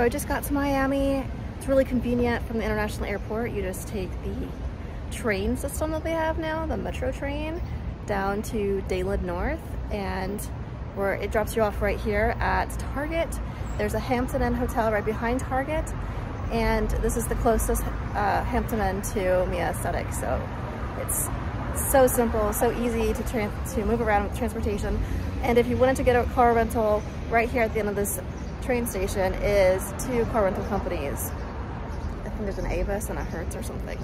So I just got to Miami. It's really convenient from the international airport. You just take the train system that they have now, the metro train, down to Daylid North, and where it drops you off right here at Target. There's a Hampton Inn hotel right behind Target, and this is the closest Hampton Inn to Mia Aesthetics. So it's so simple, so easy to move around with transportation. And if you wanted to get a car rental, right here at the end of this train station is 2 car rental companies. I think there's an Avis and a Hertz or something.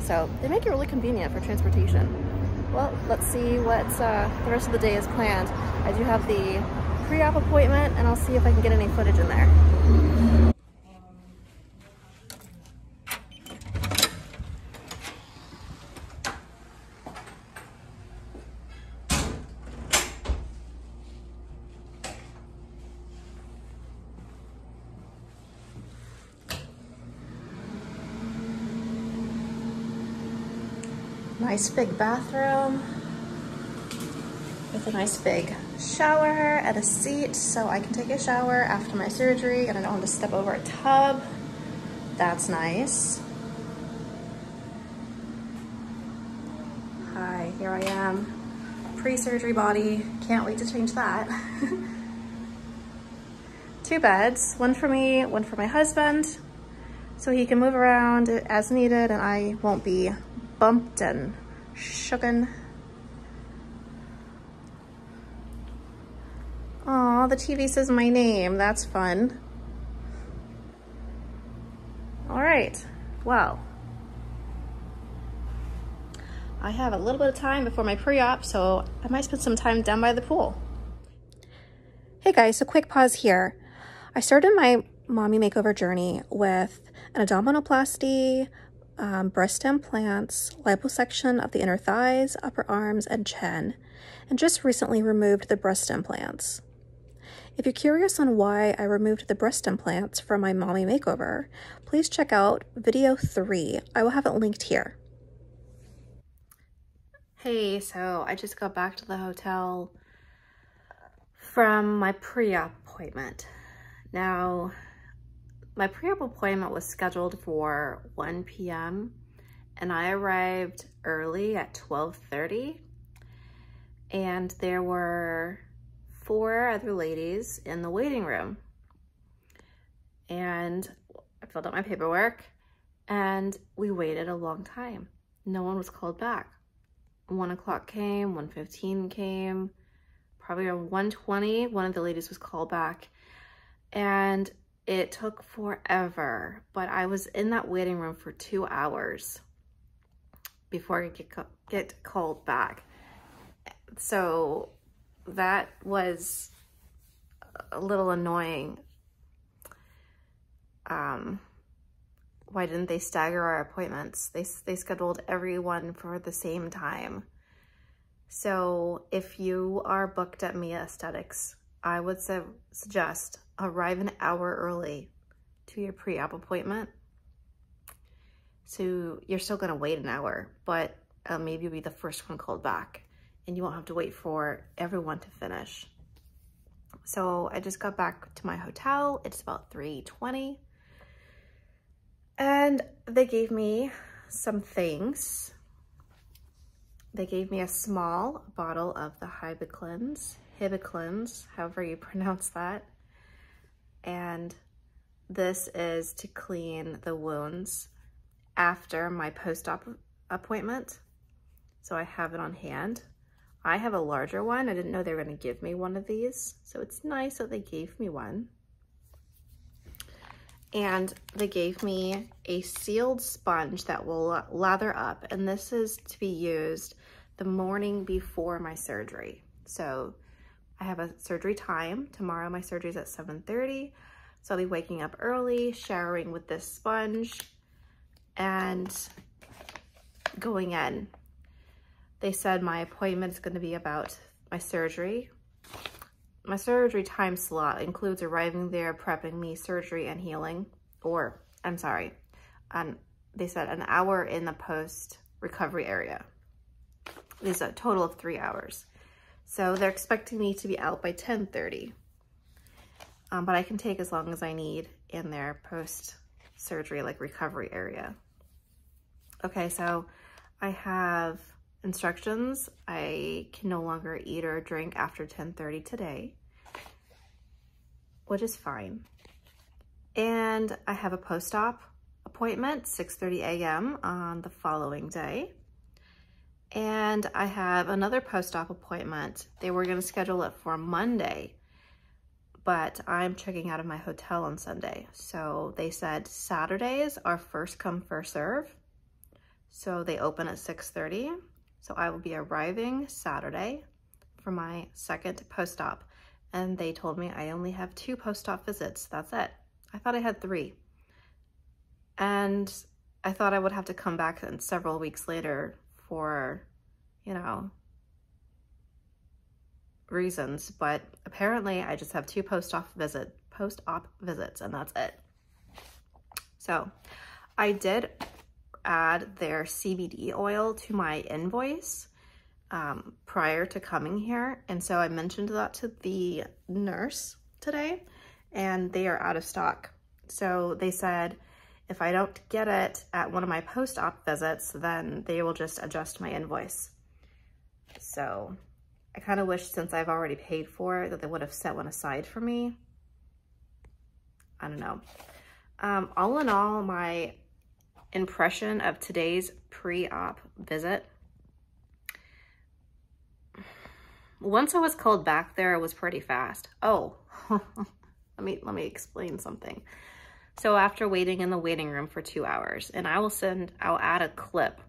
So they make it really convenient for transportation. Well, let's see what the rest of the day is planned. I do have the pre-op appointment, and I'll see if I can get any footage in there. Nice big bathroom with a nice big shower and a seat so I can take a shower after my surgery and I don't have to step over a tub. That's nice. Hi, here I am. Pre-surgery body. Can't wait to change that. 2 beds, one for me, one for my husband, so he can move around as needed and I won't be bumped and shooken. Aw, the TV says my name. That's fun. All right. Wow. I have a little bit of time before my pre-op, so I might spend some time down by the pool. Hey guys, so quick pause here. I started my mommy makeover journey with an abdominoplasty, breast implants, liposuction of the inner thighs, upper arms, and chin, and just recently removed the breast implants. If you're curious on why I removed the breast implants from my mommy makeover, please check out video 3. I will have it linked here. Hey, so I just got back to the hotel from my pre-op appointment. Now, my pre-op appointment was scheduled for 1 p.m. and I arrived early at 12:30, and there were 4 other ladies in the waiting room. And I filled out my paperwork and we waited a long time. No one was called back. 1 o'clock came, 1:15 came, probably around 1:20, one of the ladies was called back, and it took forever, but I was in that waiting room for 2 hours before I could get called back. So that was a little annoying. Why didn't they stagger our appointments? They scheduled everyone for the same time. So if you are booked at Mia Aesthetics, I would suggest arrive an hour early to your pre-op appointment. So you're still gonna wait an hour, but maybe you'll be the first one called back and you won't have to wait for everyone to finish. So I just got back to my hotel. It's about 3:20 and they gave me some things. They gave me a small bottle of the Hibiclens, however you pronounce that. And this is to clean the wounds after my post-op appointment. So I have it on hand. I have a larger one. I didn't know they were going to give me one of these. So it's nice that they gave me one. And they gave me a sealed sponge that will lather up. And this is to be used the morning before my surgery. So I have a surgery time. Tomorrow my surgery is at 7:30. So I'll be waking up early, showering with this sponge, and going in. They said my appointment is going to be about my surgery. My surgery time slot includes arriving there, prepping me, surgery, and healing. Or, I'm sorry, they said an hour in the post-recovery area. There's a total of 3 hours. So they're expecting me to be out by 10:30, but I can take as long as I need. in their post-surgery, like, recovery area. Okay, so I have instructions. I can no longer eat or drink after 10:30 today, which is fine. And I have a post-op appointment, 6:30 a.m. on the following day. And I have another post-op appointment. They were going to schedule it for Monday, but I'm checking out of my hotel on Sunday. So they said Saturdays are first come, first serve. So they open at 6:30. So I will be arriving Saturday for my second post-op. And they told me I only have 2 post-op visits. That's it. I thought I had 3. And I thought I would have to come back several weeks later for, you know, reasons, but apparently I just have 2 post-op visits and that's it. So I did add their CBD oil to my invoice prior to coming here, and so I mentioned that to the nurse today, and they are out of stock. So they said if I don't get it at one of my post-op visits, then they will just adjust my invoice. So I kind of wish, since I've already paid for it, that they would have set one aside for me. I don't know. All in all, my impression of today's pre-op visit, once I was called back there, it was pretty fast. Oh, let me explain something. So after waiting in the waiting room for 2 hours, and I'll add a clip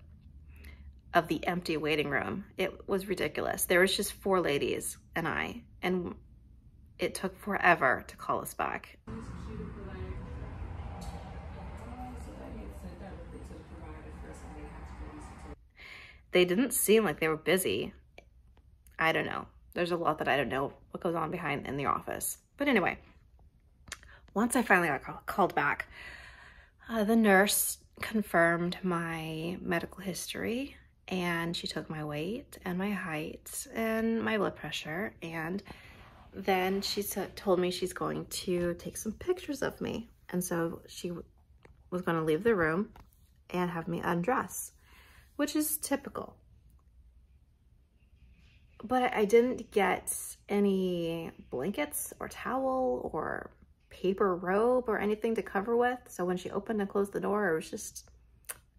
of the empty waiting room. It was ridiculous. There was just 4 ladies and I, and it took forever to call us back. They didn't seem like they were busy. I don't know. There's a lot that I don't know what goes on behind in the office. But anyway, once I finally got called back, the nurse confirmed my medical history, and she took my weight and my height and my blood pressure, and then she told me she's going to take some pictures of me. And so she was going to leave the room and have me undress, which is typical. But I didn't get any blankets or towel or paper robe or anything to cover with. So when she opened and closed the door, it was just,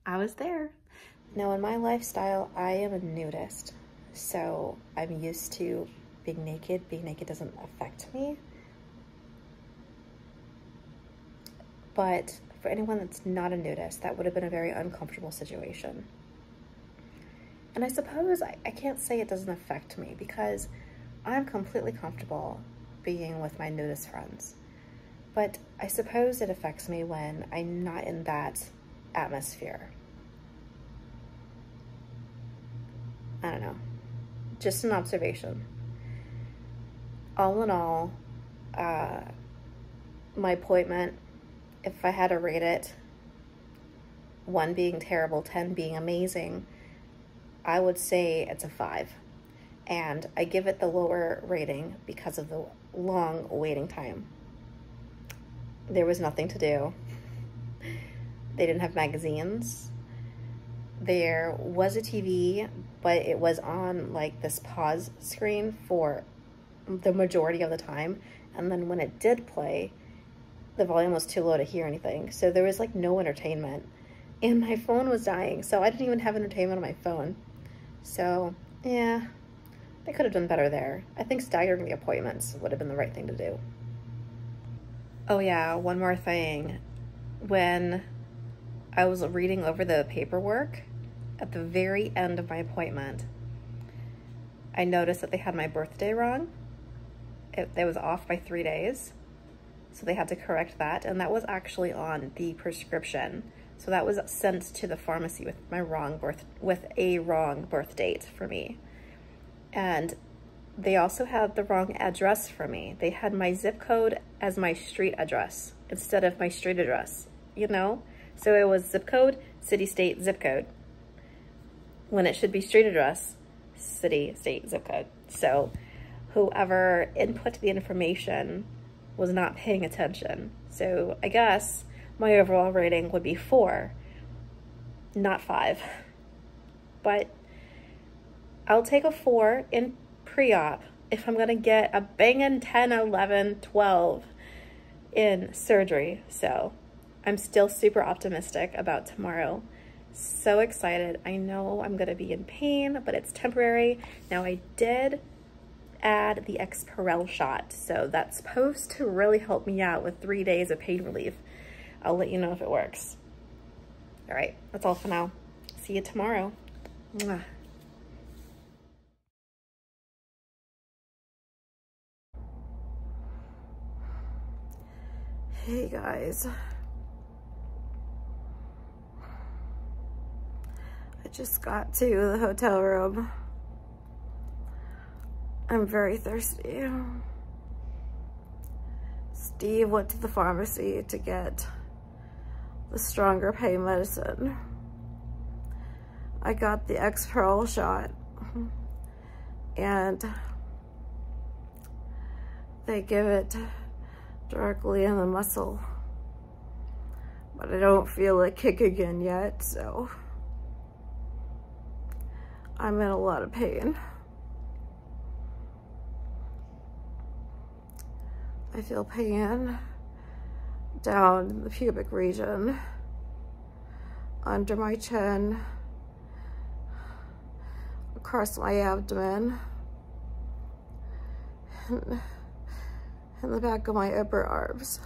I was there. Now in my lifestyle, I am a nudist. So I'm used to being naked. Being naked doesn't affect me. But for anyone that's not a nudist, that would have been a very uncomfortable situation. And I suppose I can't say it doesn't affect me, because I'm completely comfortable being with my nudist friends. But I suppose it affects me when I'm not in that atmosphere. I don't know, just an observation. All in all, my appointment, if I had to rate it, 1 being terrible, 10 being amazing, I would say it's a 5. And I give it the lower rating because of the long waiting time. There was nothing to do. They didn't have magazines. There was a TV, but it was on like this pause screen for the majority of the time. And then when it did play, the volume was too low to hear anything. So there was like no entertainment, and my phone was dying. So I didn't even have entertainment on my phone. So yeah, they could have done better there. I think staggering the appointments would have been the right thing to do. Oh yeah, one more thing. When I was reading over the paperwork at the very end of my appointment, I noticed that they had my birthday wrong. It was off by 3 days, so they had to correct that, and that was actually on the prescription. So that was sent to the pharmacy with a wrong birth date for me. And they also had the wrong address for me. They had my zip code as my street address instead of my street address, you know? So it was zip code, city, state, zip code, when it should be street address, city, state, zip code. So whoever input the information was not paying attention. So I guess my overall rating would be 4, not 5. But I'll take a 4 in pre-op if I'm gonna get a banging 10, 11, 12 in surgery. So I'm still super optimistic about tomorrow. So excited. I know I'm gonna be in pain, but it's temporary. Now I did add the Exparel shot, so that's supposed to really help me out with 3 days of pain relief. I'll let you know if it works. All right, that's all for now. See you tomorrow. Mwah. Hey guys, I just got to the hotel room. I'm very thirsty. Steve went to the pharmacy to get the stronger pain medicine. I got the Exparel shot and they give it directly in the muscle, but I don't feel it kick again yet, so I'm in a lot of pain. I feel pain down in the pubic region, under my chin, across my abdomen, and in the back of my upper arms.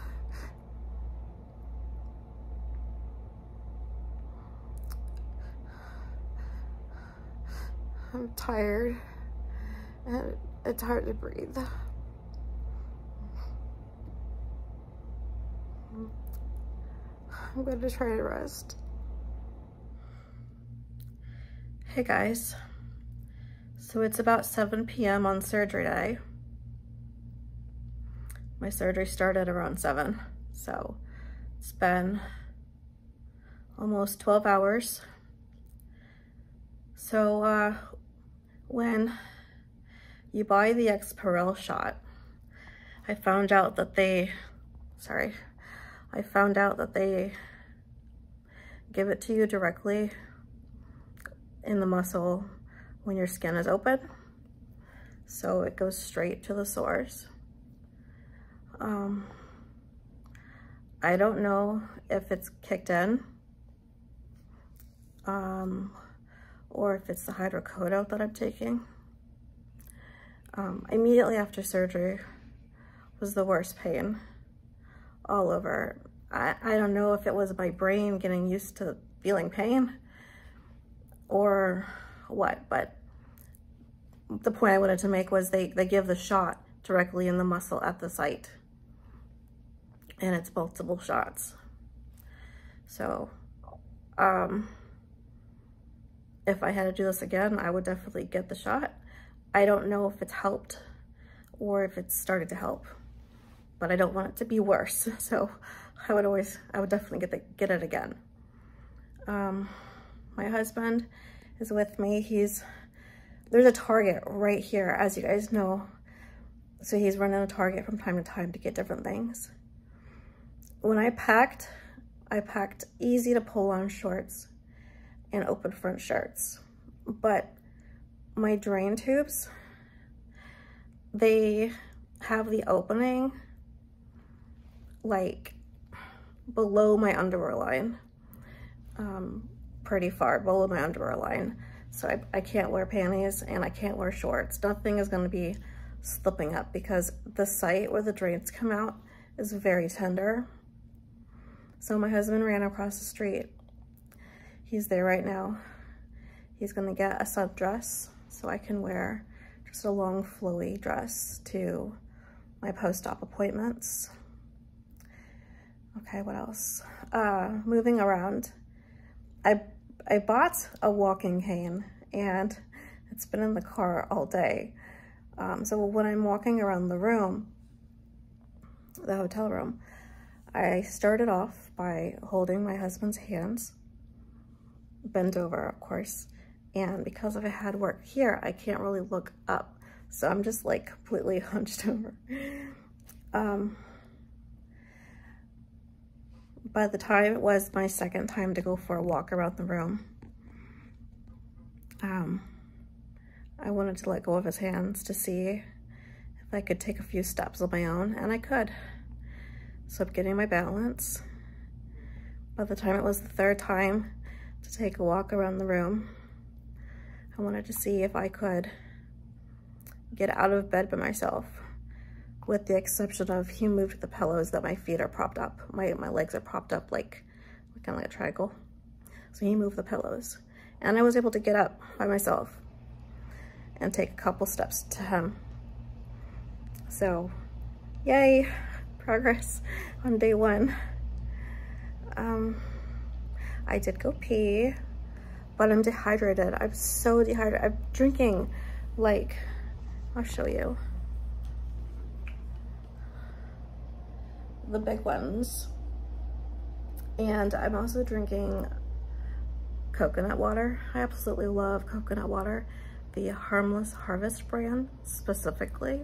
I'm tired and it's hard to breathe. I'm going to try to rest. Hey guys, so it's about 7 p.m. on surgery day. My surgery started around 7, so it's been almost 12 hours. So when you buy the Exparel shot, I found out that they give it to you directly in the muscle when your skin is open. So it goes straight to the source. I don't know if it's kicked in or if it's the hydrocodone that I'm taking. Immediately after surgery was the worst pain all over. I don't know if it was my brain getting used to feeling pain or what, but the point I wanted to make was they give the shot directly in the muscle at the site, and it's multiple shots. So if I had to do this again, I would definitely get the shot. I don't know if it's helped or if it's started to help, but I don't want it to be worse. So I would definitely get it again. My husband is with me. There's a Target right here, as you guys know. So he's running a Target from time to time to get different things. When I packed easy to pull on shorts and open front shirts, but my drain tubes, they have the opening like below my underwear line, pretty far below my underwear line. So I can't wear panties and I can't wear shorts. Nothing is going to be slipping up because the site where the drains come out is very tender. So my husband ran across the street. He's there right now. He's going to get a sundress so I can wear just a long flowy dress to my post-op appointments. Okay, what else? Moving around. I bought a walking cane and it's been in the car all day. So when I'm walking around the room, the hotel room, I started off by holding my husband's hands, bent over, of course. And because I had work here, I can't really look up. So I'm just like completely hunched over. by the time it was my second time to go for a walk around the room, I wanted to let go of his hands to see if I could take a few steps on my own, and I could. So I'm getting my balance. By the time it was the third time to take a walk around the room, I wanted to see if I could get out of bed by myself, with the exception of he moved the pillows that my feet are propped up. My legs are propped up like kind of like a triangle. So he moved the pillows. And I was able to get up by myself and take a couple steps to him. So, yay, progress on day one. I did go pee, but I'm dehydrated. I'm so dehydrated. I'm drinking like, I'll show you. The big ones. And I'm also drinking coconut water. I absolutely love coconut water. The Harmless Harvest brand specifically.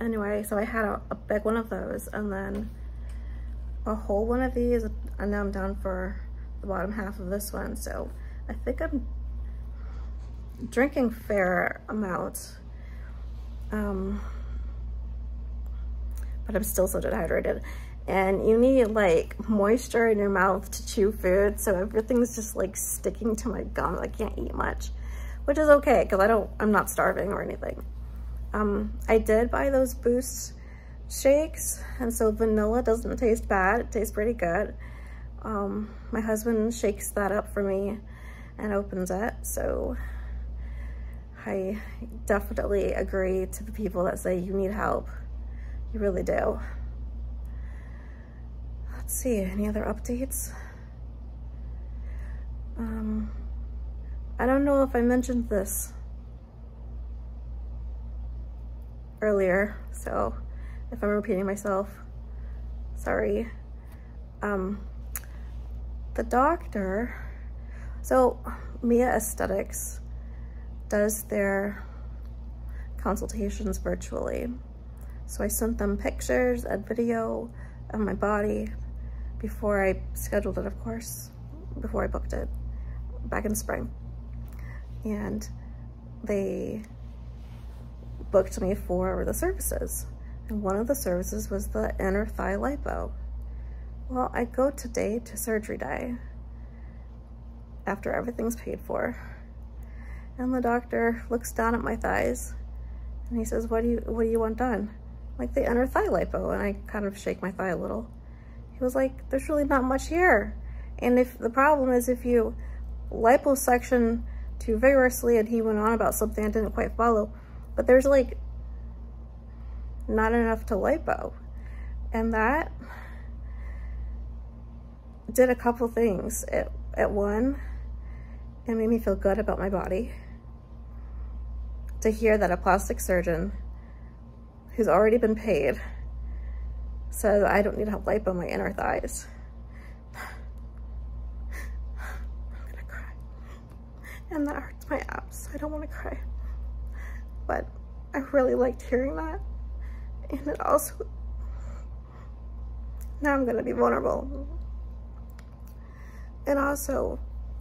Anyway, so I had a big one of those and then a whole one of these, and now I'm down for the bottom half of this one. So I think I'm drinking fair amount, but I'm still so dehydrated. And you need like moisture in your mouth to chew food, so everything's just like sticking to my gums. I can't eat much, which is okay because I'm not starving or anything. I did buy those Boost shakes, and so vanilla doesn't taste bad. It tastes pretty good. My husband shakes that up for me and opens it, so I definitely agree to the people that say you need help. You really do. Let's see, any other updates? I don't know if I mentioned this earlier, so if I'm repeating myself, sorry. The doctor, so Mia Aesthetics does their consultations virtually. So I sent them pictures and video of my body before I scheduled it, of course, before I booked it back in spring. And they booked me for the services. And one of the services was the inner thigh lipo. Well, I go today to surgery day after everything's paid for. And the doctor looks down at my thighs and he says, what do you want done? Like the inner thigh lipo. And I kind of shake my thigh a little. He was like, there's really not much here. And if the problem is if you liposuction too vigorously, and he went on about something I didn't quite follow, but there's like not enough to lipo. And that did a couple things. At one, it made me feel good about my body. To hear that a plastic surgeon who's already been paid says I don't need to have lipo on my inner thighs. I'm gonna cry. And that hurts my abs. I don't want to cry. But I really liked hearing that. And it also, now I'm gonna be vulnerable. It also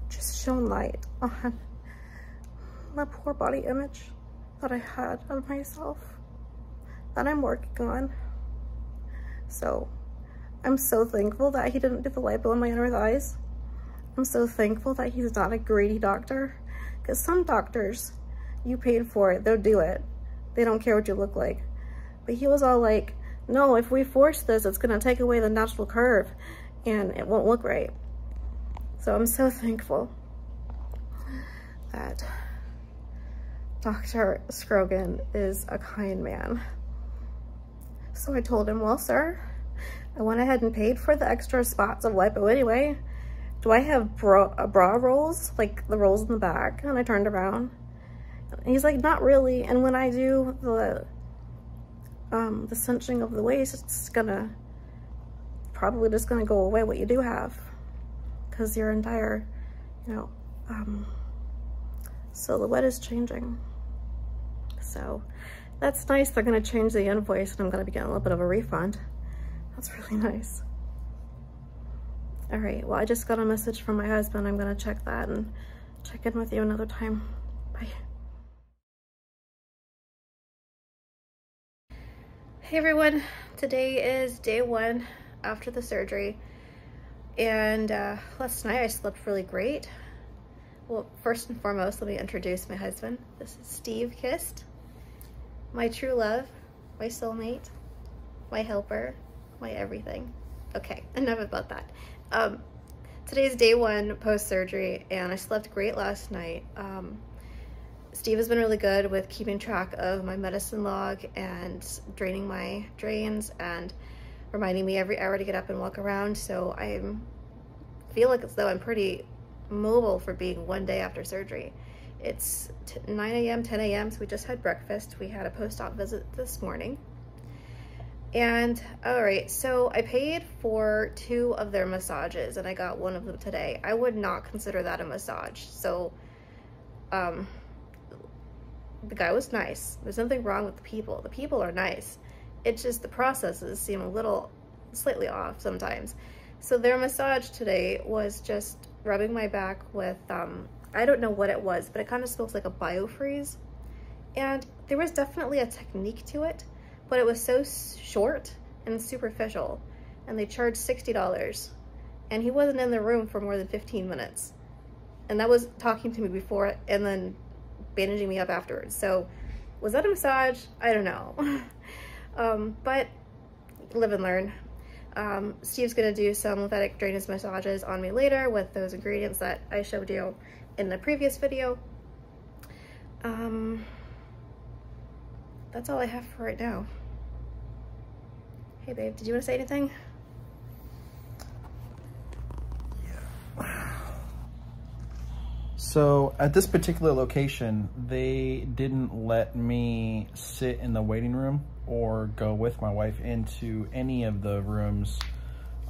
just shone light on my poor body image that I had of myself that I'm working on. So I'm so thankful that he didn't do the lipo in my inner thighs. I'm so thankful that he's not a greedy doctor, because some doctors, you paid for it, they'll do it. They don't care what you look like. But he was all like, no, if we force this, it's gonna take away the natural curve and it won't look right. So I'm so thankful that Dr. Scroggins is a kind man. So I told him, well, sir, I went ahead and paid for the extra spots of lipo anyway. Do I have bra rolls, like the rolls in the back? And I turned around. And he's like, not really. And when I do the cinching of the waist, it's gonna, probably just gonna go away what you do have. Because your entire, silhouette is changing. So that's nice. They're going to change the invoice and I'm going to be getting a little bit of a refund. That's really nice. All right, well, I just got a message from my husband. I'm gonna check that and check in with you another time. Bye. Hey everyone, today is day one after the surgery, and last night I slept really great. Well, first and foremost, let me introduce my husband. This is Steve Kist, my true love, my soulmate, my helper, my everything. Okay, enough about that. Today's day one post-surgery, and I slept great last night. Steve has been really good with keeping track of my medicine log and draining my drains and reminding me every hour to get up and walk around, so I feel like as though I'm pretty mobile for being one day after surgery. It's 9 a.m., 10 a.m., so we just had breakfast. We had a post-op visit this morning. And all right, so I paid for two of their massages and I got one of them today. I would not consider that a massage. So the guy was nice. There's nothing wrong with the people. The people are nice. It's just the processes seem a little slightly off sometimes. So their massage today was just rubbing my back with, I don't know what it was, but it kind of smells like a biofreeze. And there was definitely a technique to it, but it was so short and superficial, and they charged $60, and he wasn't in the room for more than 15 minutes. And that was talking to me before and then bandaging me up afterwards. So was that a massage? I don't know. But live and learn. Steve's gonna do some lymphatic drainage massages on me later with those ingredients that I showed you in the previous video. That's all I have for right now. Hey babe, did you want to say anything? Yeah. So at this particular location, they didn't let me sit in the waiting room or go with my wife into any of the rooms,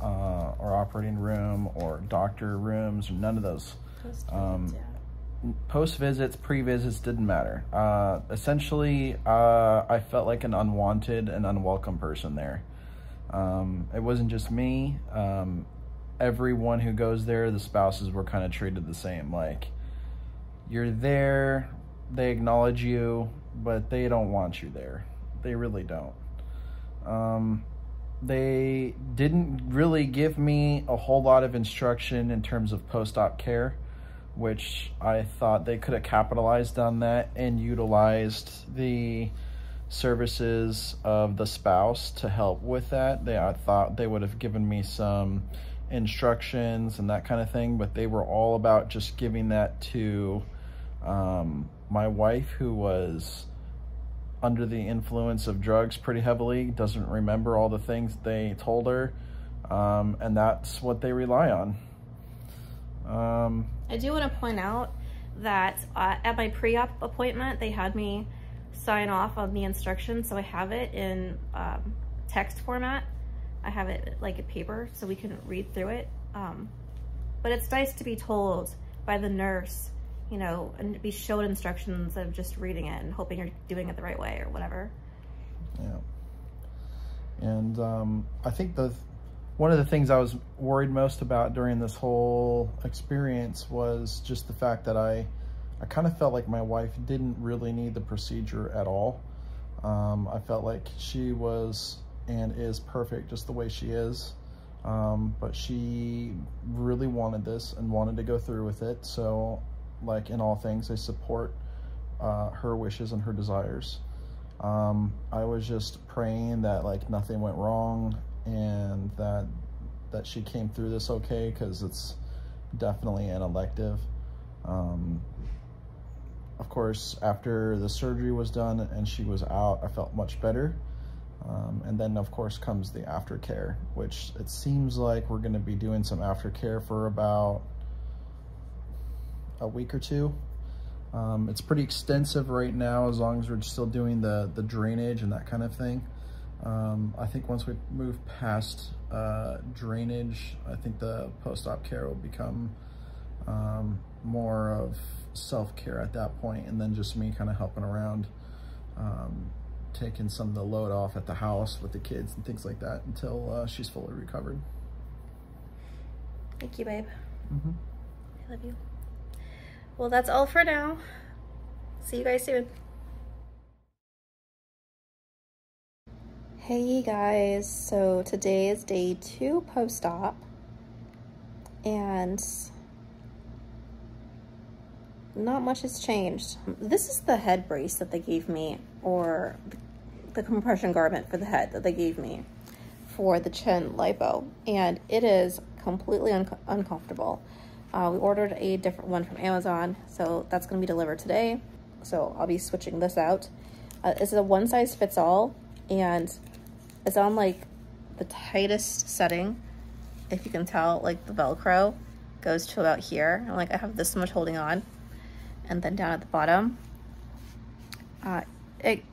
or operating room or doctor rooms, none of those. Post visits, pre-visits, didn't matter. Essentially, I felt like an unwanted and unwelcome person there. It wasn't just me. Everyone who goes there, the spouses were kind of treated the same. Like, you're there, they acknowledge you, but they don't want you there. They really don't. They didn't really give me a whole lot of instruction in terms of post-op care, which I thought they could have capitalized on that and utilized the services of the spouse to help with that. I thought they would have given me some instructions and that kind of thing, but they were all about just giving that to my wife, who was under the influence of drugs pretty heavily, doesn't remember all the things they told her, and that's what they rely on. I do want to point out that at my pre-op appointment, they had me sign off on the instructions, so I have it in text format. I have it like a paper, so we can read through it. But it's nice to be told by the nurse, you know, and be shown instructions of just reading it and hoping you're doing it the right way or whatever. Yeah. And I think one of the things I was worried most about during this whole experience was just the fact that I kind of felt like my wife didn't really need the procedure at all. I felt like she was and is perfect just the way she is, but she really wanted this and wanted to go through with it. So, like in all things, I support her wishes and her desires. I was just praying that like nothing went wrong, and that she came through this okay, because it's definitely an elective. Of course, after the surgery was done and she was out, I felt much better. And then of course comes the aftercare, which it seems like we're gonna be doing some aftercare for about a week or two. It's pretty extensive right now, as long as we're still doing the drainage and that kind of thing. I think once we move past drainage, I think the post-op care will become more of self-care at that point, and then just me kind of helping around, taking some of the load off at the house with the kids and things like that until she's fully recovered. Thank you, babe. Mm-hmm. I love you. Well, that's all for now. See you guys soon. Hey guys, so today is day 2 post-op, and not much has changed. This is the head brace that they gave me, or the compression garment for the head that they gave me for the chin lipo, and it is completely uncomfortable. We ordered a different one from Amazon, so that's going to be delivered today. So I'll be switching this out. It's a one size fits all, and it's on like the tightest setting. If you can tell, like the Velcro goes to about here. I'm like, I have this much holding on, and then down at the bottom. They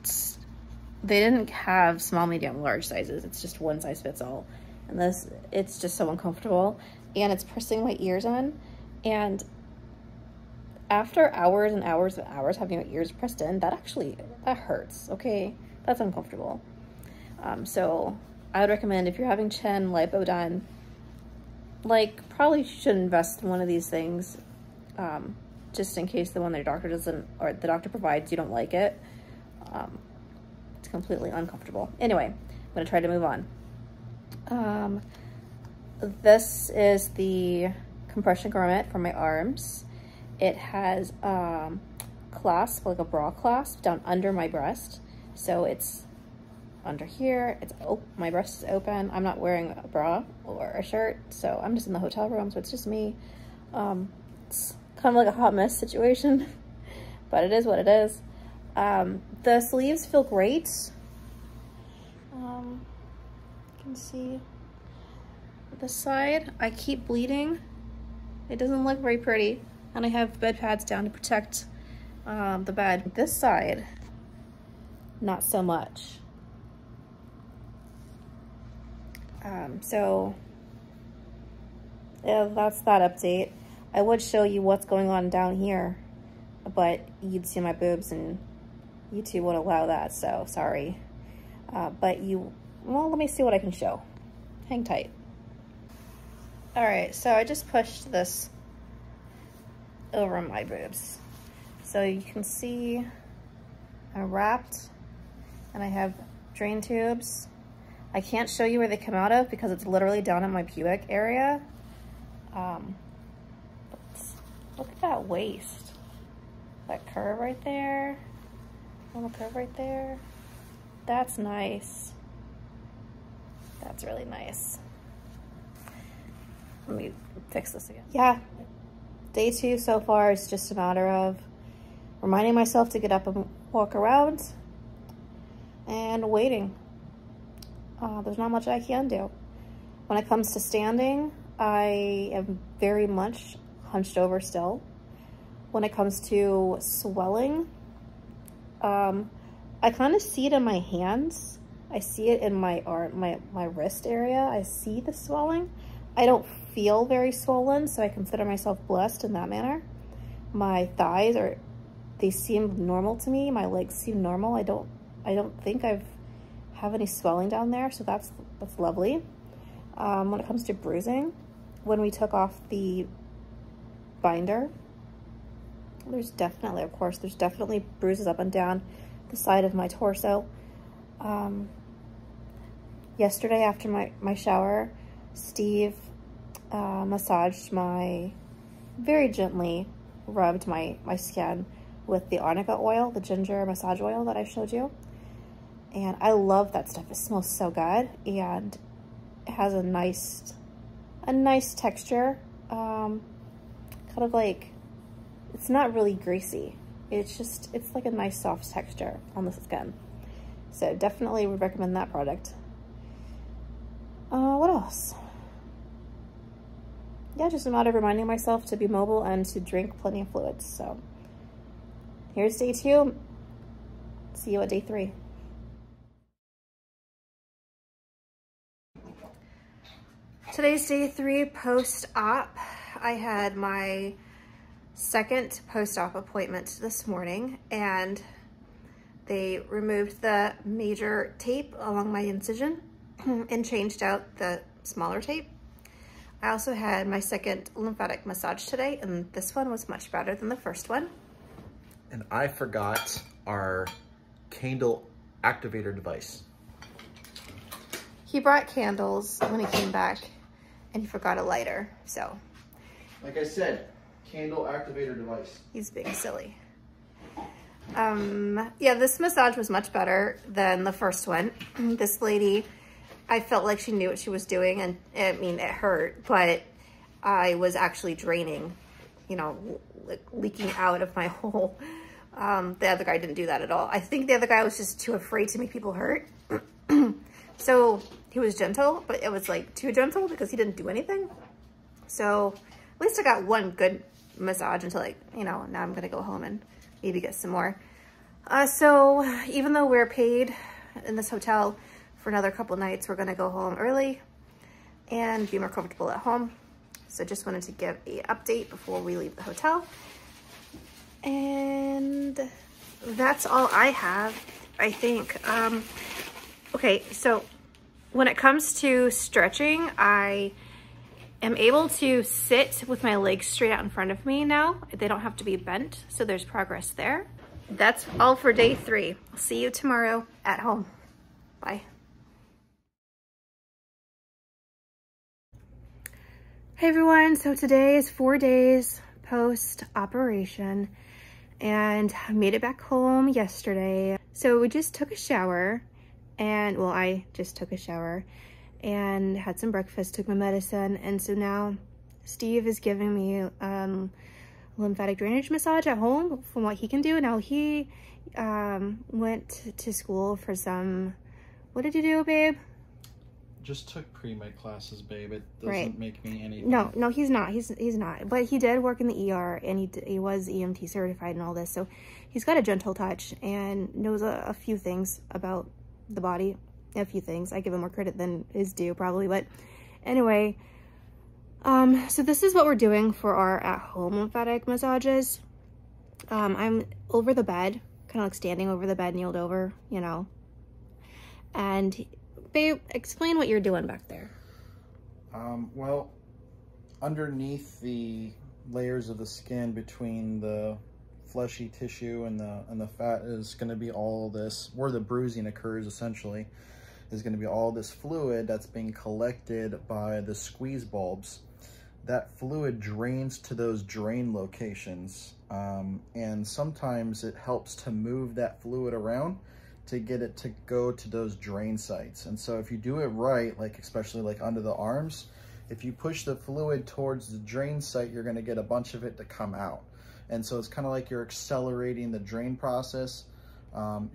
didn't have small, medium, large sizes. It's just one size fits all, and this, it's just so uncomfortable, and it's pressing my ears on. And after hours and hours and hours having my ears pressed in, that hurts, okay? That's uncomfortable. So I would recommend, if you're having chin lipo done, like, probably should invest in one of these things, just in case the one that your doctor doesn't, or the doctor provides, you don't like it. It's completely uncomfortable. Anyway, I'm gonna try to move on. This is the compression garment for my arms. It has clasp, like a bra clasp, down under my breast. So it's under here, it's my breast is open. I'm not wearing a bra or a shirt, so I'm just in the hotel room, so it's just me. It's kind of like a hot mess situation, but it is what it is. The sleeves feel great. You can see this side. I keep bleeding. It doesn't look very pretty. And I have bed pads down to protect the bed. This side, not so much. So yeah, that's that update. I would show you what's going on down here, but you'd see my boobs and you two won't allow that, so sorry. Well, let me see what I can show. Hang tight. All right, so I just pushed this over my boobs. So you can see I'm wrapped and I have drain tubes. I can't show you where they come out of because it's literally down in my pubic area. Look at that waist. That curve right there. Little curve right there. That's nice. That's really nice. Let me fix this again. Yeah. Day 2 so far is just a matter of reminding myself to get up and walk around and waiting. There's not much I can do. When it comes to standing, I am very much hunched over still. When it comes to swelling, I kind of see it in my hands. I see it in my arm, my wrist area. I see the swelling. I don't feel very swollen, so I consider myself blessed in that manner. My thighs are, they seem normal to me. My legs seem normal. I don't think I have any swelling down there, so that's lovely. When it comes to bruising, when we took off the binder, there's definitely bruises up and down the side of my torso. Yesterday after my shower, Steve massaged very gently rubbed my skin with the arnica oil, the ginger massage oil that I showed you. And I love that stuff. It smells so good, and it has a nice texture. Kind of like, it's not really greasy. It's like a nice soft texture on the skin. So definitely would recommend that product. What else? Yeah, just a matter of reminding myself to be mobile and to drink plenty of fluids. So here's day 2. See you at day 3. Today's day 3 post-op. I had my second post-op appointment this morning, and they removed the major tape along my incision and changed out the smaller tape. I also had my second lymphatic massage today, and this one was much better than the first one. And I forgot our candle activator device. He brought candles when he came back, and he forgot a lighter, so. Like I said, candle activator device. He's being silly. Yeah, this massage was much better than the first one. This lady, I felt like she knew what she was doing, and I mean, it hurt, but I was actually draining, you know, like leaking out of my hole. The other guy didn't do that at all. I think the other guy was just too afraid to make people hurt. So he was gentle, but it was like too gentle because he didn't do anything. So at least I got one good massage until, like, you know, now I'm going to go home and maybe get some more. So even though we're paid in this hotel for another couple nights, we're going to go home early and be more comfortable at home. So just wanted to give an update before we leave the hotel. And that's all I have, I think. Okay, so when it comes to stretching, I am able to sit with my legs straight out in front of me now. They don't have to be bent, so there's progress there. That's all for day 3. I'll see you tomorrow at home. Bye. Hey everyone, so today is 4 days post-operation, and I made it back home yesterday. So we just took a shower. And well, I just took a shower and had some breakfast, took my medicine, and so now Steve is giving me lymphatic drainage massage at home from what he can do. Now he went to school for some, what did you do, babe? Just took pre-med classes, babe. It doesn't make me anything. No, he's not. But he did work in the ER, and he was EMT certified and all this, so he's got a gentle touch and knows a few things about the body, a few things. I give him more credit than is due probably, but anyway, so this is what we're doing for our at-home lymphatic massages. I'm over the bed, kind of like standing over the bed, kneeled over, you know. And babe, explain what you're doing back there. Well, underneath the layers of the skin between the fleshy tissue and the fat is going to be all this, where the bruising occurs essentially, is going to be all this fluid that's being collected by the squeeze bulbs. That fluid drains to those drain locations, and sometimes it helps to move that fluid around to get it to go to those drain sites. And so if you do it right, like especially like under the arms, if you push the fluid towards the drain site, you're going to get a bunch of it to come out. And so it's kind of like you're accelerating the drain process.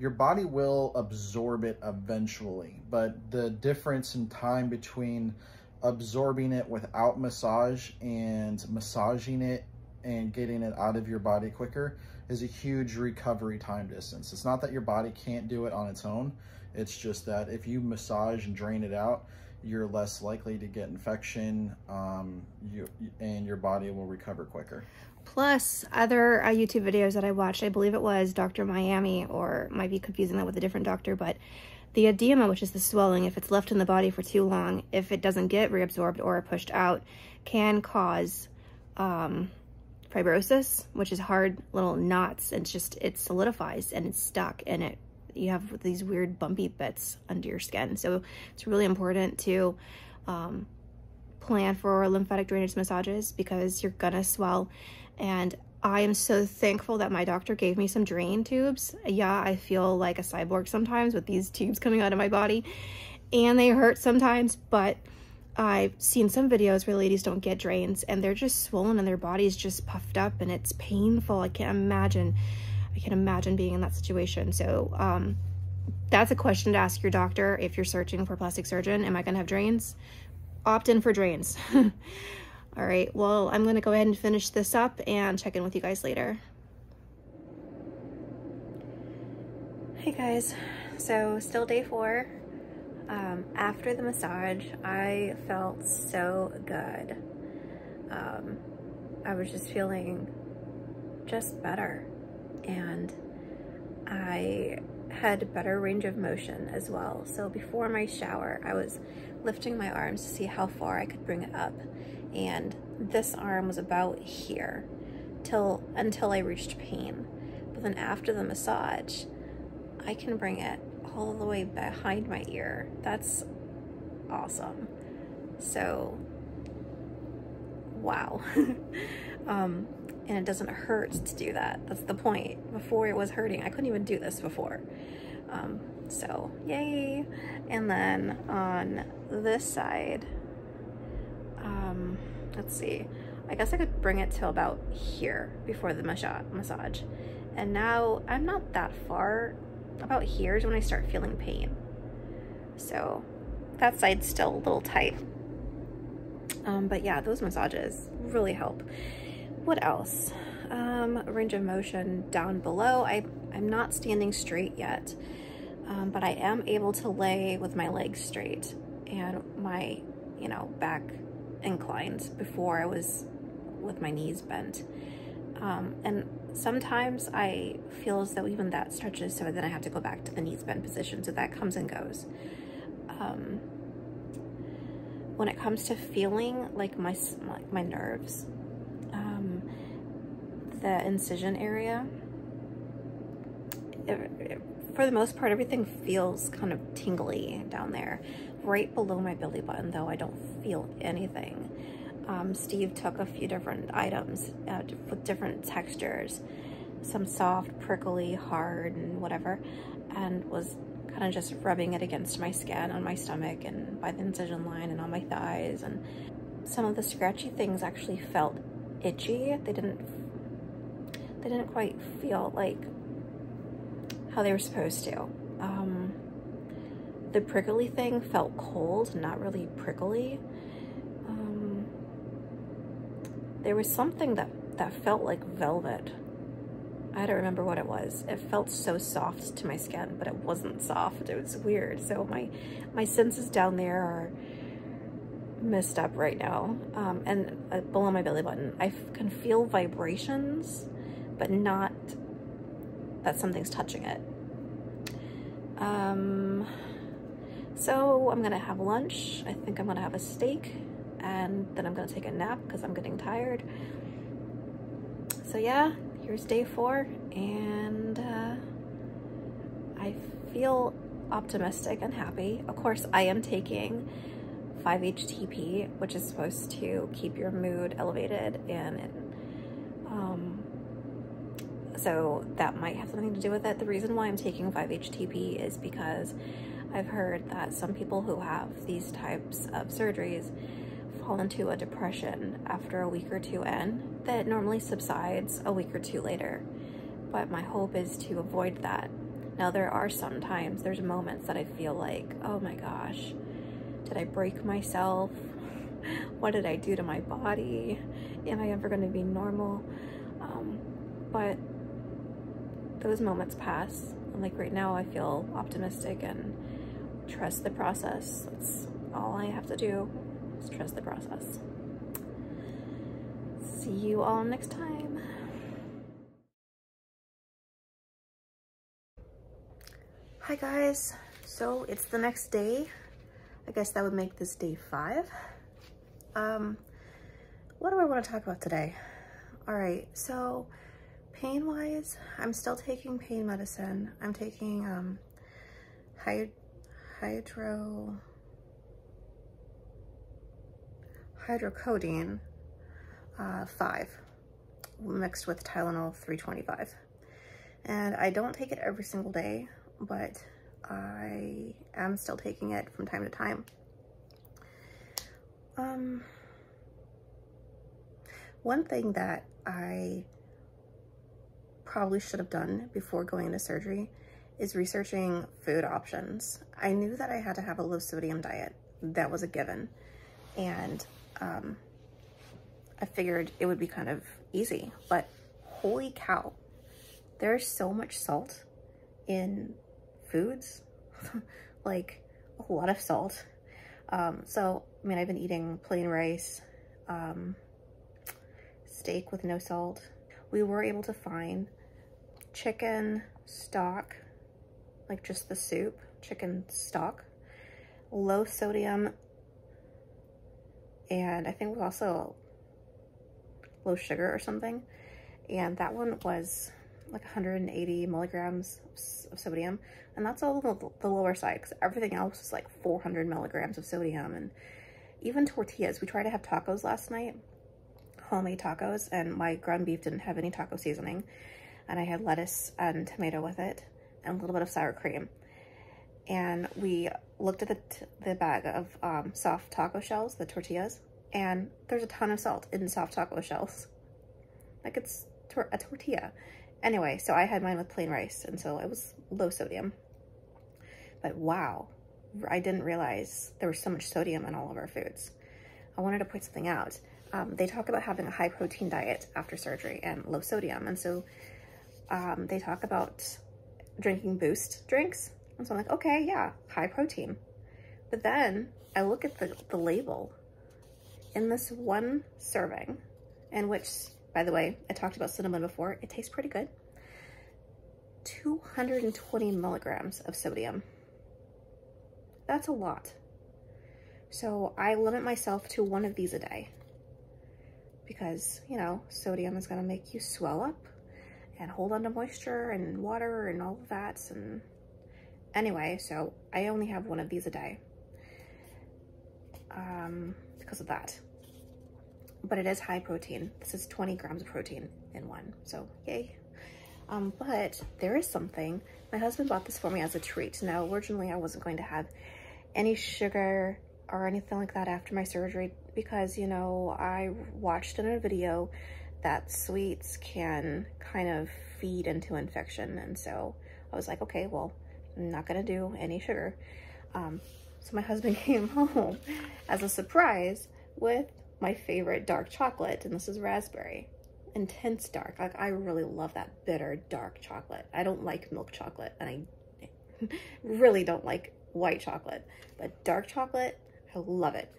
Your body will absorb it eventually, but the difference in time between absorbing it without massage and massaging it and getting it out of your body quicker is a huge recovery time distance. It's not that your body can't do it on its own. It's just that if you massage and drain it out, you're less likely to get infection, and your body will recover quicker. Plus other YouTube videos that I watched, I believe it was Dr. Miami, or might be confusing that with a different doctor, but the edema, which is the swelling, if it's left in the body for too long, if it doesn't get reabsorbed or pushed out, can cause fibrosis, which is hard little knots, and it solidifies and it's stuck, and you have these weird bumpy bits under your skin. So it's really important to plan for lymphatic drainage massages because you're gonna swell. And I am so thankful that my doctor gave me some drain tubes. Yeah, I feel like a cyborg sometimes with these tubes coming out of my body, and they hurt sometimes, but I've seen some videos where ladies don't get drains and they're just swollen and their body's just puffed up and it's painful. I can't imagine being in that situation. So that's a question to ask your doctor if you're searching for a plastic surgeon. Am I gonna have drains? Opt in for drains. All right, well, I'm gonna go ahead and finish this up and check in with you guys later. Hey guys, so still day 4. After the massage, I felt so good. I was just feeling just better. And I had better range of motion as well. So before my shower, I was lifting my arms to see how far I could bring it up. and this arm was about here until I reached pain. But then after the massage, I can bring it all the way behind my ear. That's awesome. So, wow. And it doesn't hurt to do that. That's the point. Before it was hurting. I couldn't even do this before. So, yay. And then on this side, let's see. I guess I could bring it to about here before the massage. And now I'm not that far. About here is when I start feeling pain. So that side's still a little tight. But yeah, those massages really help. What else? Range of motion down below. I'm not standing straight yet, but I am able to lay with my legs straight and my, you know, back inclined. Before I was with my knees bent. And sometimes I feel as though even that stretches, so then I have to go back to the knees bent position, so that comes and goes. When it comes to feeling like my nerves, the incision area, for the most part, everything feels kind of tingly down there. Right below my belly button, though, I don't feel anything. Steve took a few different items with different textures, some soft, prickly, hard, and whatever, and was kind of just rubbing it against my skin on my stomach and by the incision line and on my thighs. And some of the scratchy things actually felt itchy. They didn't quite feel like how they were supposed to. The prickly thing felt cold, not really prickly. There was something that felt like velvet. I don't remember what it was. It felt so soft to my skin, but it wasn't soft. It was weird. So my senses down there are messed up right now. And below my belly button, I can feel vibrations, but not that something's touching it. So I'm gonna have lunch. I think I'm gonna have a steak, and then I'm gonna take a nap because I'm getting tired. So yeah, here's day 4, and I feel optimistic and happy. Of course, I am taking 5-HTP, which is supposed to keep your mood elevated, and so that might have something to do with it. The reason why I'm taking 5-HTP is because I've heard that some people who have these types of surgeries fall into a depression after a week or two in, that normally subsides a week or two later. But my hope is to avoid that. Now, there are some times, there's moments that I feel like, oh my gosh, did I break myself? What did I do to my body? Am I ever going to be normal? But those moments pass. And like right now, I feel optimistic and trust the process. That's all I have to do, is trust the process. See you all next time. Hi guys, so it's the next day. I guess that would make this day 5. What do I want to talk about today? All right, so pain wise, I'm still taking pain medicine. I'm taking hydrocodone 5 mixed with Tylenol 325. And I don't take it every single day, but I am still taking it from time to time. One thing that I probably should have done before going into surgery is researching food options. I knew that I had to have a low sodium diet. That was a given. And I figured it would be kind of easy, but holy cow, there's so much salt in foods, like a lot of salt. So, I mean, I've been eating plain rice, steak with no salt. We were able to find chicken stock, like just the soup, chicken stock, low sodium and I think it was also low sugar or something, and that one was like 180 milligrams of sodium, and that's all the lower side, because everything else is like 400 milligrams of sodium. And even tortillas, we tried to have tacos last night, homemade tacos, and my ground beef didn't have any taco seasoning, and I had lettuce and tomato with it and a little bit of sour cream, and we looked at the bag of soft taco shells, the tortillas, and there's a ton of salt in soft taco shells, like it's a tortilla. Anyway, so I had mine with plain rice, and so it was low sodium. But wow, I didn't realize there was so much sodium in all of our foods. I wanted to point something out. They talk about having a high protein diet after surgery and low sodium, and so they talk about drinking Boost drinks, and so I'm like, okay, yeah, high protein. But then I look at the label in this one serving, in which, by the way, I talked about cinnamon before. It tastes pretty good. 220 milligrams of sodium. That's a lot. So I limit myself to one of these a day because, you know, sodium is going to make you swell up and hold on to moisture and water and all of that. And anyway, so I only have one of these a day because of that. But it is high protein. This is 20 grams of protein in one, so yay. But there is something. My husband bought this for me as a treat. Now, originally I wasn't going to have any sugar or anything like that after my surgery because, you know, I watched in a video that sweets can kind of feed into infection. And so I was like, okay, well, I'm not gonna do any sugar. So my husband came home as a surprise with my favorite dark chocolate, and this is raspberry. Intense dark. Like, I really love that bitter dark chocolate. I don't like milk chocolate, and I really don't like white chocolate, but dark chocolate, I love it.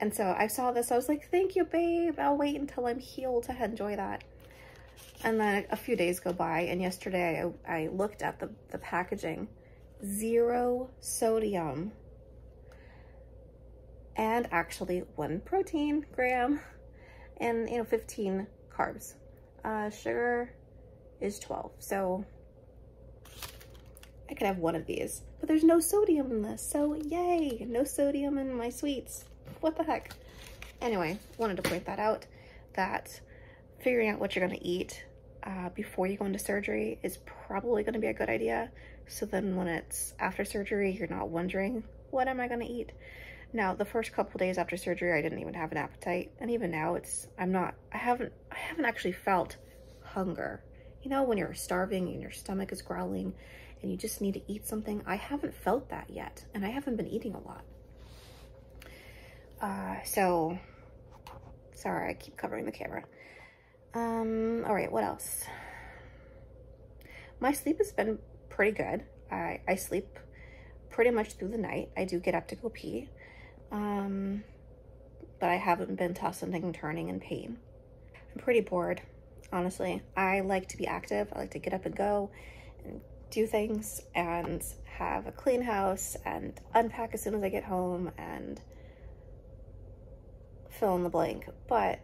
And so I saw this, I was like, thank you, babe. I'll wait until I'm healed to enjoy that. And then a few days go by, and yesterday I looked at the packaging. 0 sodium. And actually 1 protein gram and, you know, 15 carbs. Sugar is 12. So I could have one of these, but there's no sodium in this. So yay, no sodium in my sweets. What the heck? Anyway, wanted to point that out, that figuring out what you're going to eat before you go into surgery is probably going to be a good idea. So then when it's after surgery, you're not wondering, what am I going to eat? Now, the first couple days after surgery, I didn't even have an appetite. And even now, I haven't actually felt hunger. You know, when you're starving and your stomach is growling and you just need to eat something, I haven't felt that yet. And I haven't been eating a lot. So, sorry, I keep covering the camera. All right, what else? My sleep has been pretty good. I sleep pretty much through the night. I do get up to go pee. But I haven't been tossing and turning in pain. I'm pretty bored, honestly. I like to be active. I like to get up and go and do things and have a clean house and unpack as soon as I get home and fill in the blank, but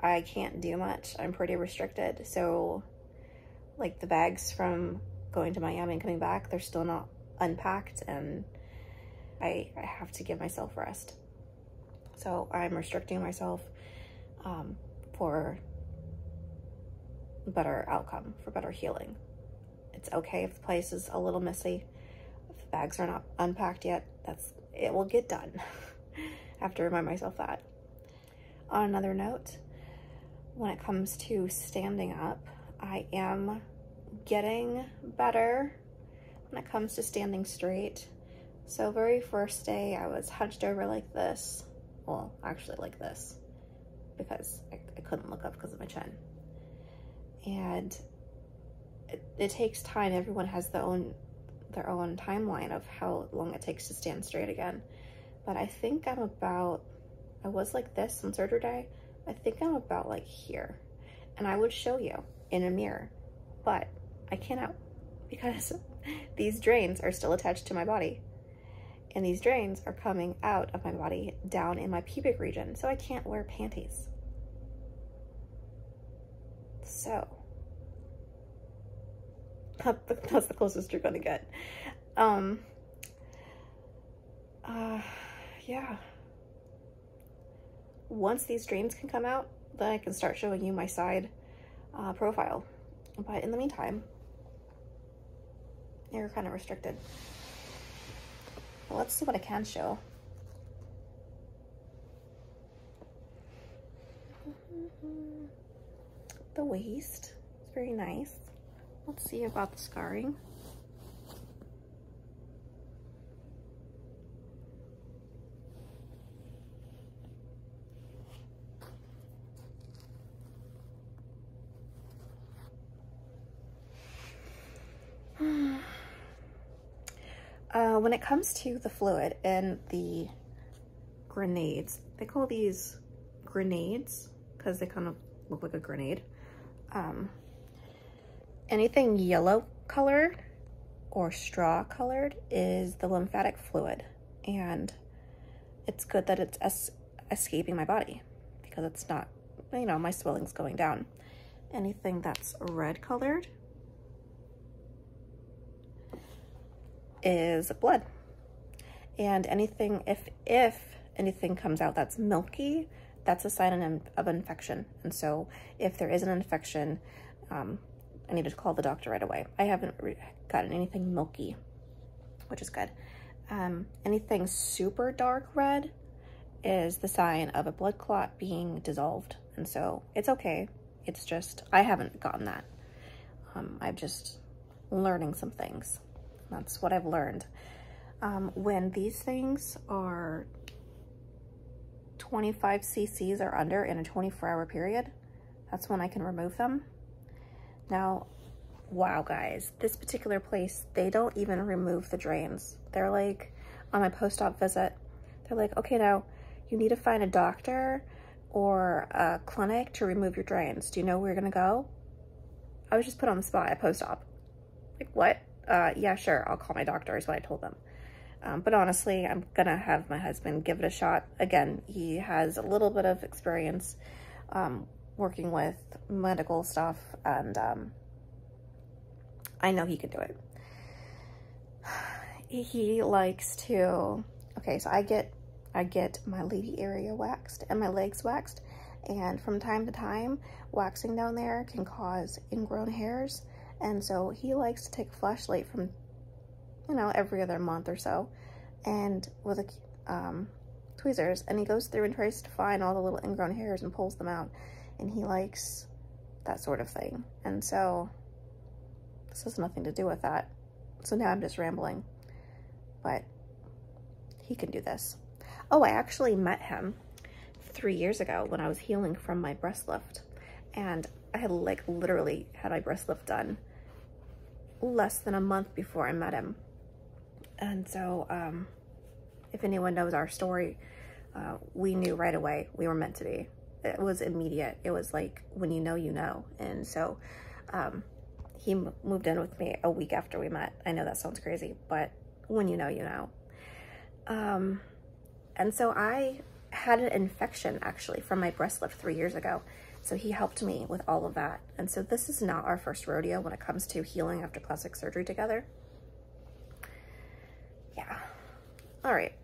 I can't do much. I'm pretty restricted. So like the bags from going to Miami and coming back, they're still not unpacked, and I have to give myself rest. So I'm restricting myself for better outcome, for better healing. It's okay if the place is a little messy, if the bags are not unpacked yet, it will get done. I have to remind myself that. On another note, when it comes to standing up, I am getting better when it comes to standing straight. So very first day I was hunched over like this, well actually like this, because I couldn't look up because of my chin. And it takes time. Everyone has their own timeline of how long it takes to stand straight again. But I think I was like this on surgery day. I think I'm about like here. And I would show you in a mirror, but I cannot because these drains are still attached to my body. and these drains are coming out of my body down in my pubic region, so I can't wear panties. So that's the closest you're gonna get. Yeah. Once these drains can come out, then I can start showing you my side profile. But in the meantime, you're kind of restricted. Well, let's see what I can show. The waist is very nice. Let's see about the scarring. When it comes to the fluid and the grenades, they call these grenades because they kind of look like a grenade. Anything yellow colored or straw colored is the lymphatic fluid, and it's good that it's escaping my body because it's not, you know, my swelling's going down. Anything that's red colored is blood, and anything, if anything comes out that's milky, that's a sign of infection. And so if there is an infection, I need to call the doctor right away. I haven't gotten anything milky, which is good. Anything super dark red is the sign of a blood clot being dissolved, and so it's okay. It's just I haven't gotten that. I'm just learning some things. That's what I've learned. When these things are 25 cc's or under in a 24-hour period, that's when I can remove them. Now, wow, guys, this particular place, they don't even remove the drains. They're like, on my post-op visit, they're like, okay, now you need to find a doctor or a clinic to remove your drains. Do you know where you're gonna go? I was just put on the spot at post-op. Like, what? Yeah, sure, I'll call my doctor is what I told them. But honestly, I'm gonna have my husband give it a shot. Again, he has a little bit of experience working with medical stuff, and I know he can do it. He likes to, okay, so I get my lady area waxed and my legs waxed, and from time to time, waxing down there can cause ingrown hairs. And so he likes to take a flashlight from, you know, every other month or so, and with a, tweezers, and he goes through and tries to find all the little ingrown hairs and pulls them out, and he likes that sort of thing. And so this has nothing to do with that. So now I'm just rambling, but he can do this. Oh, I actually met him 3 years ago when I was healing from my breast lift, and I had like literally had my breast lift done less than a month before I met him. And so if anyone knows our story, we knew right away we were meant to be. It was immediate. It was like, when you know, you know. And so he moved in with me a week after we met. I know that sounds crazy, but when you know, you know. And so I had an infection actually from my breast lift 3 years ago. So he helped me with all of that. And so this is not our first rodeo when it comes to healing after plastic surgery together. Yeah. All right.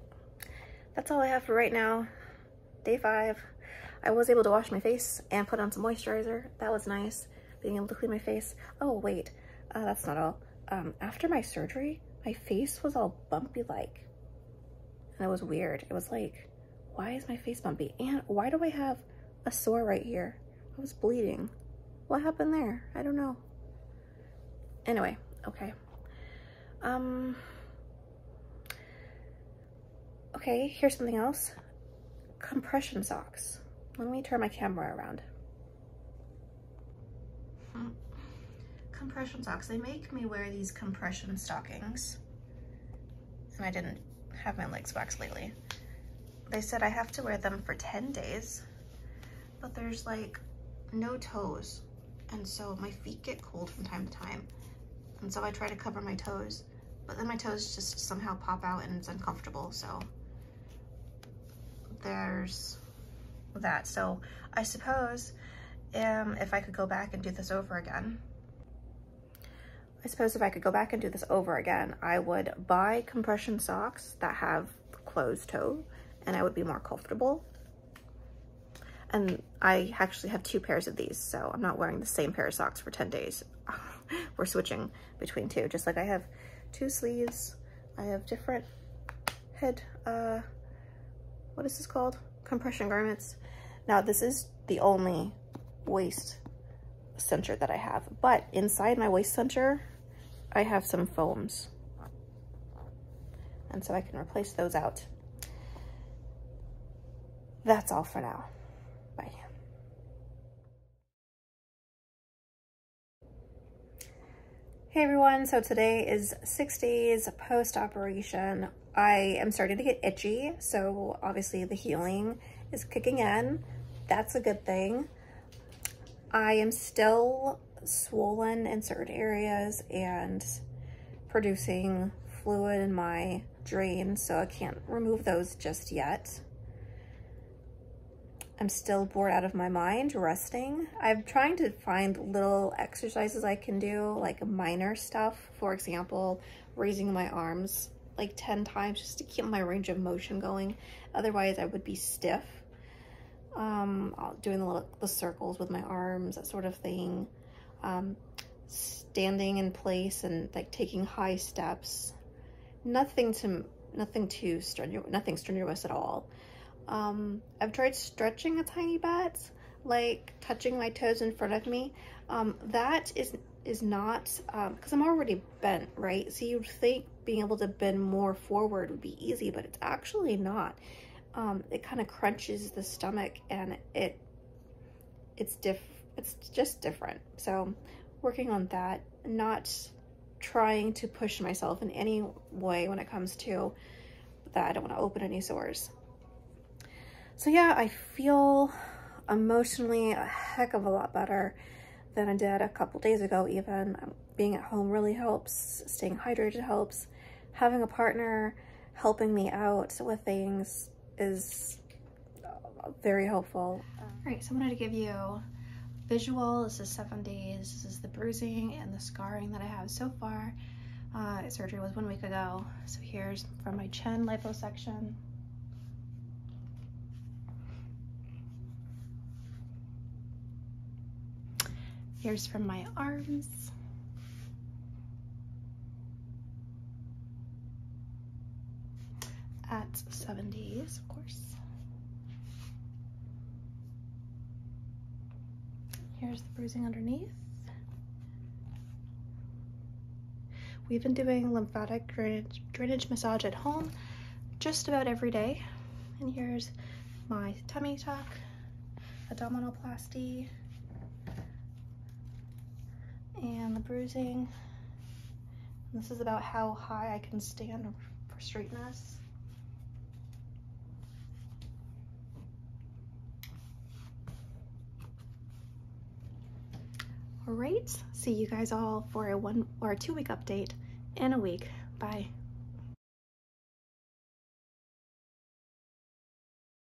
That's all I have for right now. Day 5. I was able to wash my face and put on some moisturizer. That was nice, being able to clean my face. Oh, wait, that's not all. After my surgery, my face was all bumpy-like. And it was weird. It was like, why is my face bumpy? And why do I have a sore right here? I was bleeding. What happened there? I don't know. Anyway, okay. Okay, here's something else. Compression socks. Let me turn my camera around. Compression socks. They make me wear these compression stockings. And I didn't have my legs waxed lately. They said I have to wear them for 10 days. But there's like no toes, and so my feet get cold from time to time, and so I try to cover my toes, but then my toes just somehow pop out and it's uncomfortable. So there's that. So I suppose if I could go back and do this over again, I would buy compression socks that have closed toe and I would be more comfortable. And I actually have two pairs of these, so I'm not wearing the same pair of socks for 10 days. We're switching between two, just like I have two sleeves. I have different head, what is this called? Compression garments. Now this is the only waist cincher that I have, but inside my waist cincher, I have some foams. And so I can replace those out. That's all for now. Bye. Hey everyone, so today is 6 days post-operation. I am starting to get itchy, so obviously the healing is kicking in. That's a good thing. I am still swollen in certain areas and producing fluid in my drain, so I can't remove those just yet. I'm still bored out of my mind, resting. I'm trying to find little exercises I can do, like minor stuff. For example, raising my arms like 10 times just to keep my range of motion going. Otherwise, I would be stiff. Doing the circles with my arms, that sort of thing. Standing in place and like taking high steps. Nothing strenuous at all. I've tried stretching a tiny bit, like touching my toes in front of me. That is not, because I'm already bent, right? So you'd think being able to bend more forward would be easy, but it's actually not. It kind of crunches the stomach and it's just different. So working on that, not trying to push myself in any way when it comes to that. I don't want to open any sores. So yeah, I feel emotionally a heck of a lot better than I did a couple days ago even. Being at home really helps, staying hydrated helps, having a partner helping me out with things is very helpful. All right, so I wanted to give you visual. This is 7 days. This is the bruising and the scarring that I have so far. Surgery was 1 week ago. So here's from my chin liposuction. Here's from my arms. At 7 days, of course. Here's the bruising underneath. We've been doing lymphatic drainage massage at home just about every day. And here's my tummy tuck, abdominoplasty, and the bruising. And this is about how high I can stand for straightness. All right, see you guys all for a 1 or a 2 week update in a week. Bye.